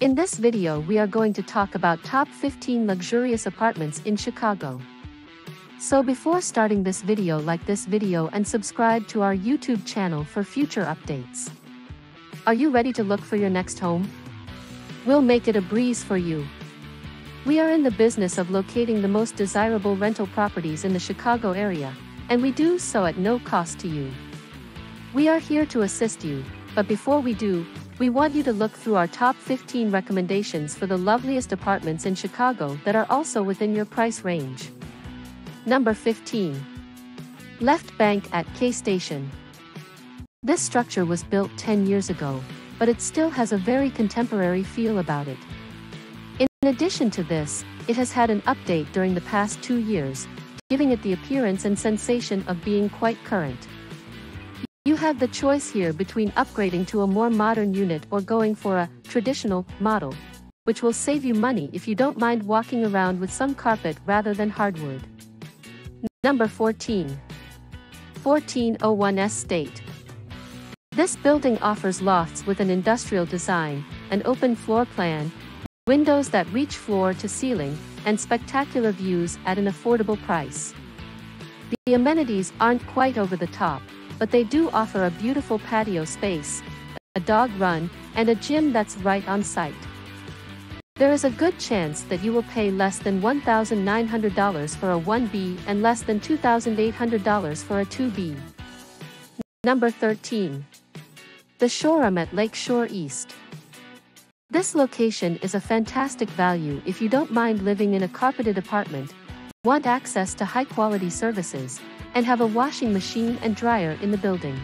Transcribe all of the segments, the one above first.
In this video we are going to talk about top 15 luxurious apartments in Chicago. So before starting this video, like this video and subscribe to our YouTube channel for future updates. Are you ready to look for your next home? We'll make it a breeze for you. We are in the business of locating the most desirable rental properties in the Chicago area, and we do so at no cost to you. We are here to assist you, but before we do, we want you to look through our top 15 recommendations for the loveliest apartments in Chicago that are also within your price range. Number 15. Left Bank at K Station. This structure was built 10 years ago, but it still has a very contemporary feel about it. In addition to this, it has had an update during the past 2 years, giving it the appearance and sensation of being quite current. You have the choice here between upgrading to a more modern unit or going for a traditional model, which will save you money if you don't mind walking around with some carpet rather than hardwood. Number 14. 1401 Estate. This building offers lofts with an industrial design, an open floor plan, windows that reach floor to ceiling, and spectacular views at an affordable price. The amenities aren't quite over the top, but they do offer a beautiful patio space, a dog run, and a gym that's right on site. There is a good chance that you will pay less than $1,900 for a 1B and less than $2,800 for a 2B. Number 13. The Shoreham at Lake Shore East. This location is a fantastic value if you don't mind living in a carpeted apartment, want access to high-quality services, and have a washing machine and dryer in the building.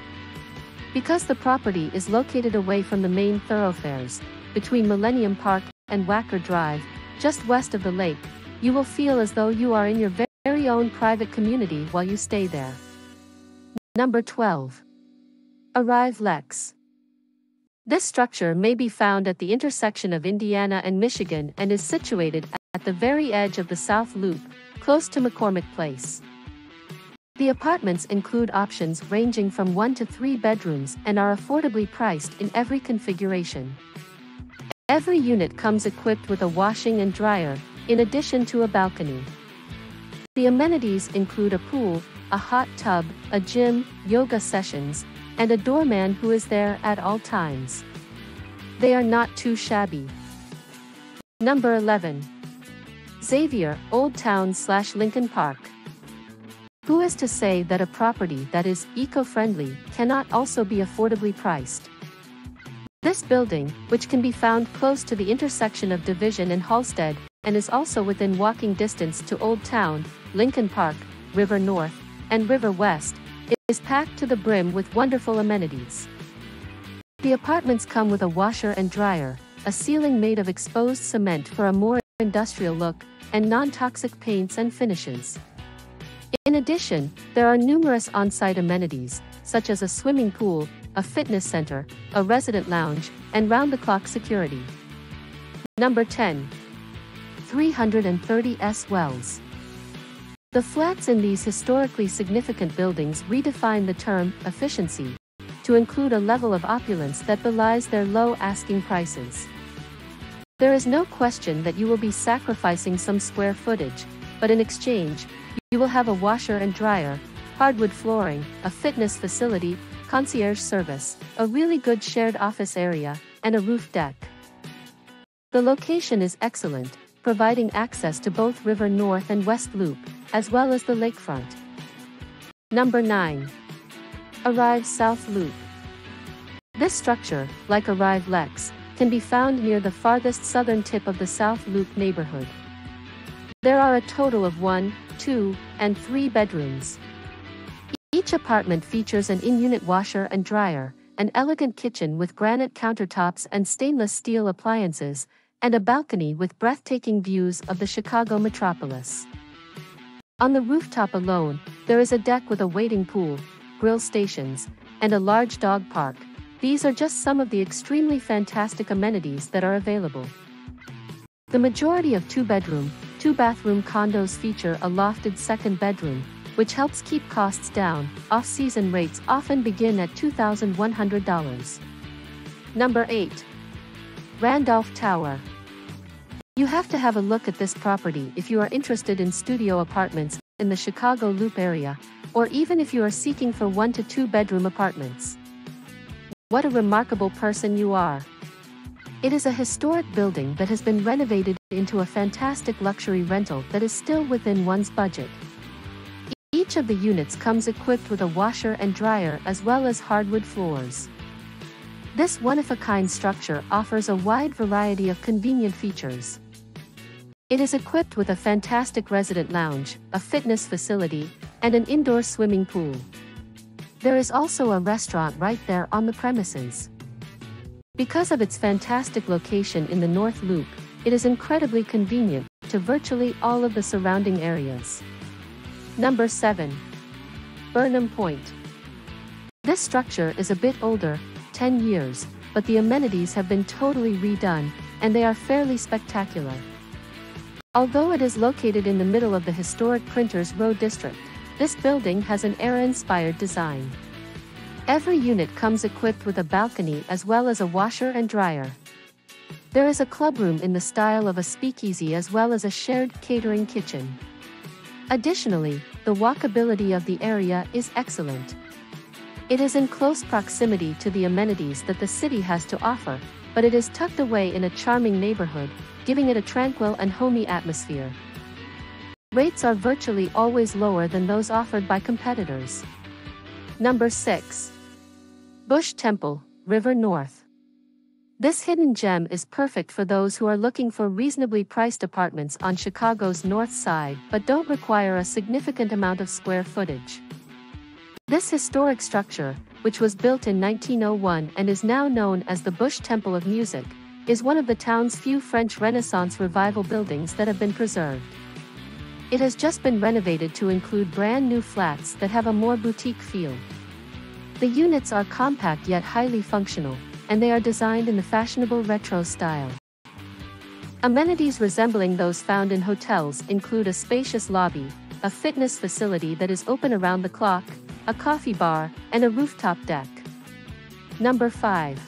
Because the property is located away from the main thoroughfares, between Millennium Park and Wacker Drive, just west of the lake, you will feel as though you are in your very own private community while you stay there. Number 12. Arrive Lex. This structure may be found at the intersection of Indiana and Michigan and is situated at the very edge of the South Loop, close to McCormick Place. The apartments include options ranging from 1 to 3 bedrooms and are affordably priced in every configuration. Every unit comes equipped with a washing and dryer, in addition to a balcony. The amenities include a pool, a hot tub, a gym, yoga sessions, and a doorman who is there at all times. They are not too shabby. Number 11. Xavier, Old Town/Lincoln Park. Who is to say that a property that is eco-friendly cannot also be affordably priced? This building, which can be found close to the intersection of Division and Halstead, and is also within walking distance to Old Town, Lincoln Park, River North, and River West, is packed to the brim with wonderful amenities. The apartments come with a washer and dryer, a ceiling made of exposed cement for a more industrial look, and non-toxic paints and finishes. In addition, there are numerous on-site amenities, such as a swimming pool, a fitness center, a resident lounge, and round-the-clock security. Number 10. 330 S. Wells. The flats in these historically significant buildings redefine the term efficiency to include a level of opulence that belies their low asking prices. There is no question that you will be sacrificing some square footage, but in exchange, you will have a washer and dryer, hardwood flooring, a fitness facility, concierge service, a really good shared office area, and a roof deck. The location is excellent, providing access to both River North and West Loop, as well as the lakefront. Number 9. Arrive South Loop. This structure, like Arrive Lex, can be found near the farthest southern tip of the South Loop neighborhood. There are a total of 1, 2, and 3 bedrooms. Each apartment features an in-unit washer and dryer, an elegant kitchen with granite countertops and stainless steel appliances, and a balcony with breathtaking views of the Chicago metropolis. On the rooftop alone, there is a deck with a wading pool, grill stations, and a large dog park. These are just some of the extremely fantastic amenities that are available. The majority of 2-bedroom, 2-bathroom condos feature a lofted second bedroom, which helps keep costs down. Off-season rates often begin at $2,100. Number 8. Randolph Tower. You have to have a look at this property if you are interested in studio apartments in the Chicago Loop area, or even if you are seeking for 1- to 2-bedroom apartments. What a remarkable person you are. It is a historic building that has been renovated into a fantastic luxury rental that is still within one's budget. Each of the units comes equipped with a washer and dryer as well as hardwood floors. This one-of-a-kind structure offers a wide variety of convenient features. It is equipped with a fantastic resident lounge, a fitness facility, and an indoor swimming pool. There is also a restaurant right there on the premises. Because of its fantastic location in the North Loop, it is incredibly convenient to virtually all of the surrounding areas. Number 7. Burnham Point. This structure is a bit older, 10 years, but the amenities have been totally redone, and they are fairly spectacular. Although it is located in the middle of the historic Printers Row district, this building has an era-inspired design. Every unit comes equipped with a balcony as well as a washer and dryer. There is a clubroom in the style of a speakeasy as well as a shared catering kitchen. Additionally, the walkability of the area is excellent. It is in close proximity to the amenities that the city has to offer, but it is tucked away in a charming neighborhood, giving it a tranquil and homey atmosphere. Rates are virtually always lower than those offered by competitors. Number 6. Bush Temple, River North. This hidden gem is perfect for those who are looking for reasonably priced apartments on Chicago's north side but don't require a significant amount of square footage. This historic structure, which was built in 1901 and is now known as the Bush Temple of Music, is one of the town's few French Renaissance revival buildings that have been preserved. It has just been renovated to include brand new flats that have a more boutique feel. The units are compact yet highly functional, and they are designed in the fashionable retro style. Amenities resembling those found in hotels include a spacious lobby, a fitness facility that is open around the clock, a coffee bar, and a rooftop deck. Number 5.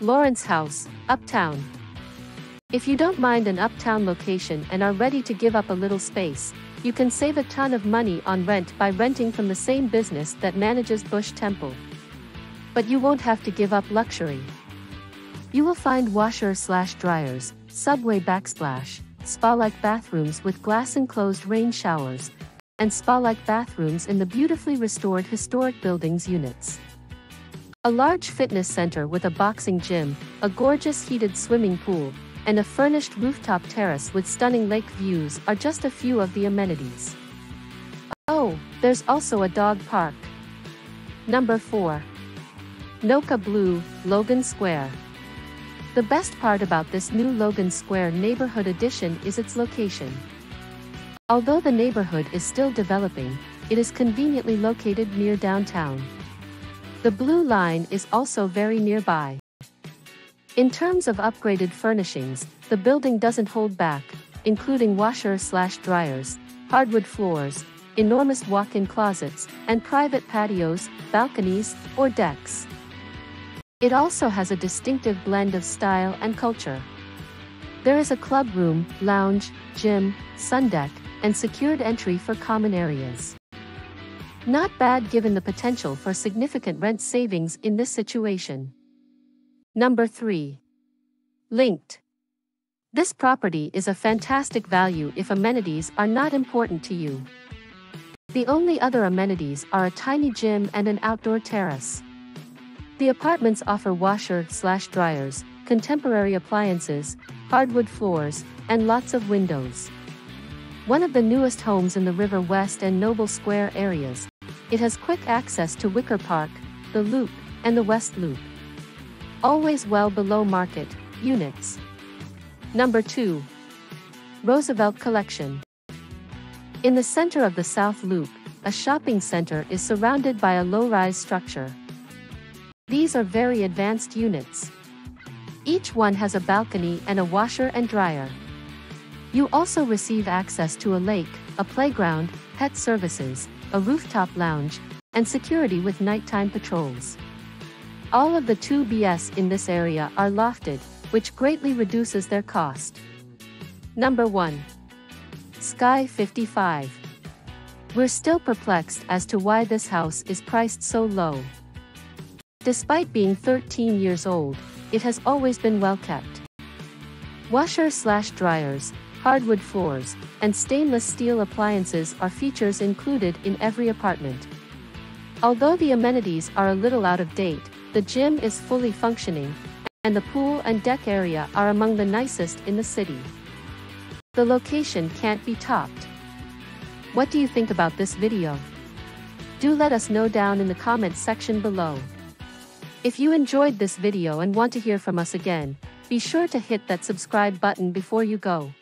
Lawrence House, Uptown. If you don't mind an uptown location and are ready to give up a little space, you can save a ton of money on rent by renting from the same business that manages Bush Temple. But you won't have to give up luxury. You will find washers/dryers, subway backsplash, spa-like bathrooms with glass-enclosed rain showers, and spa-like bathrooms in the beautifully restored historic buildings units. A large fitness center with a boxing gym, a gorgeous heated swimming pool, and a furnished rooftop terrace with stunning lake views are just a few of the amenities. Oh, there's also a dog park. Number 4. Noka Blue, Logan Square. The best part about this new Logan Square neighborhood addition is its location. Although the neighborhood is still developing, it is conveniently located near downtown. The Blue Line is also very nearby. In terms of upgraded furnishings, the building doesn't hold back, including washers/dryers, hardwood floors, enormous walk-in closets, and private patios, balconies, or decks. It also has a distinctive blend of style and culture. There is a club room, lounge, gym, sun deck, and secured entry for common areas. Not bad given the potential for significant rent savings in this situation. Number 3. Linked. This property is a fantastic value if amenities are not important to you. The only other amenities are a tiny gym and an outdoor terrace. The apartments offer washer/dryers, contemporary appliances, hardwood floors, and lots of windows. One of the newest homes in the River West and Noble Square areas, it has quick access to Wicker Park, the Loop, and the West Loop. Always well below market units. Number 2. Roosevelt Collection. In the center of the South Loop, a shopping center is surrounded by a low-rise structure. These are very advanced units. Each one has a balcony and a washer and dryer. You also receive access to a lake, a playground, pet services, a rooftop lounge, and security with nighttime patrols. All of the 2BS in this area are lofted, which greatly reduces their cost. Number 1. Sky 55. We're still perplexed as to why this house is priced so low. Despite being 13 years old, it has always been well kept. Washers/dryers, hardwood floors, and stainless steel appliances are features included in every apartment. Although the amenities are a little out of date, the gym is fully functioning, and the pool and deck area are among the nicest in the city. The location can't be topped. What do you think about this video? Do let us know down in the comments section below. If you enjoyed this video and want to hear from us again, be sure to hit that subscribe button before you go.